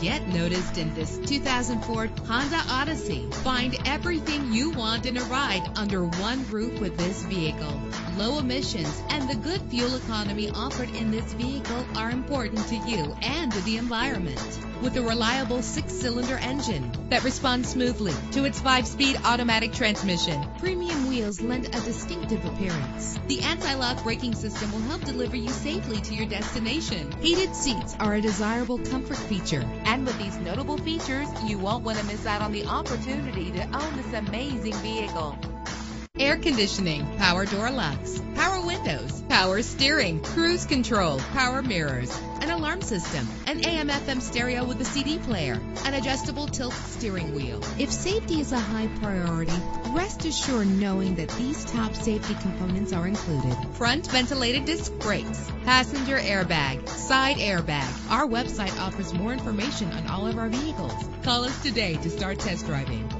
Get noticed in this 2004 Honda Odyssey. Find everything you want in a ride under one roof with this vehicle. Low emissions and the good fuel economy offered in this vehicle are important to you and to the environment. With a reliable 6-cylinder engine that responds smoothly to its 5-speed automatic transmission, premium wheels lend a distinctive appearance. The anti-lock braking system will help deliver you safely to your destination. Heated seats are a desirable comfort feature. And with these notable features, you won't want to miss out on the opportunity to own this amazing vehicle. Air conditioning, power door locks, power windows, power steering, cruise control, power mirrors, an alarm system, an AM/FM stereo with a CD player, an adjustable tilt steering wheel. If safety is a high priority, rest assured knowing that these top safety components are included. Front ventilated disc brakes, passenger airbag, side airbag. Our website offers more information on all of our vehicles. Call us today to start test driving.